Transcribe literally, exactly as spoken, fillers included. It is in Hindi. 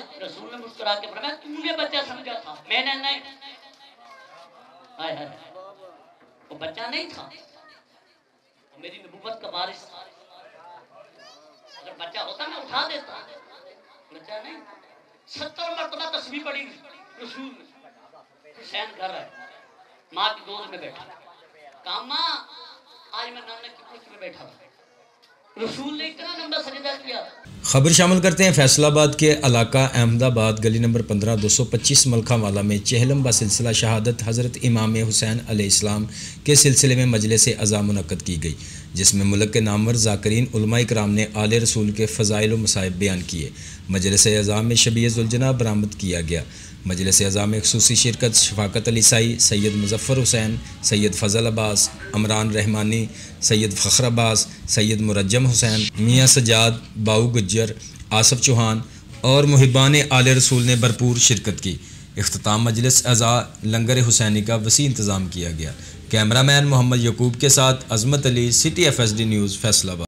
थे। रसूल ने मुस्कुरा के फरमाया, तूने बच्चा समझा था, मैंने नहीं। हाय हाय, वो बच्चा नहीं था, वो मेरी नबूवत का वारिस था। अगर बच्चा होता मैं उठा देता, बच्चा नहीं। सत्तर मरतबा तस्बीह पड़ी रसूल ने। हुसैन घर आए, माँ की गोद में बैठा, कहा माँ आज मैं नाना की गोद में बैठा हूँ। खबर शामिल करते हैं फैसलाबाद के इलाका अहमदाबाद, गली नंबर पंद्रह दो सौ पच्चीस मलखा वाला में चहलम बा सिलसिला शहादत हज़रत इमाम हुसैन अलैहिस्सलाम के सिलसिले में मजलिस अज़ा मुनक़्क़द की गई, जिसमें मुल्क के नामवर ज़ाकरीन उलमा इकराम ने आले रसूल के फ़ज़ाइल व मसाइब बयान किए। मजलिस अज़ा में शबीह ज़ुलजना बरामद किया गया। मजलिस अज़ा में खसूसी शिरकत शफाकत अली साई, सैयद मुजफ़र हुसैन, सैयद फ़ज़ल अब्बास, अमरान रहमानी, सैयद फ़ख्र अब्बास, सैयद मुरजम हुसैन, मियाँ सजाद, बाऊ गुज्जर, आसफ़ चौहान और मुहिबान आले रसूल ने भरपूर शिरकत की। इख्तिताम मजलिस अज़ा लंगर हुसैनी का वसी इंतज़ाम किया गया। कैमरामैन मोहम्मद यकूब के साथ Azmat Ali, city F S D news Faisalabad.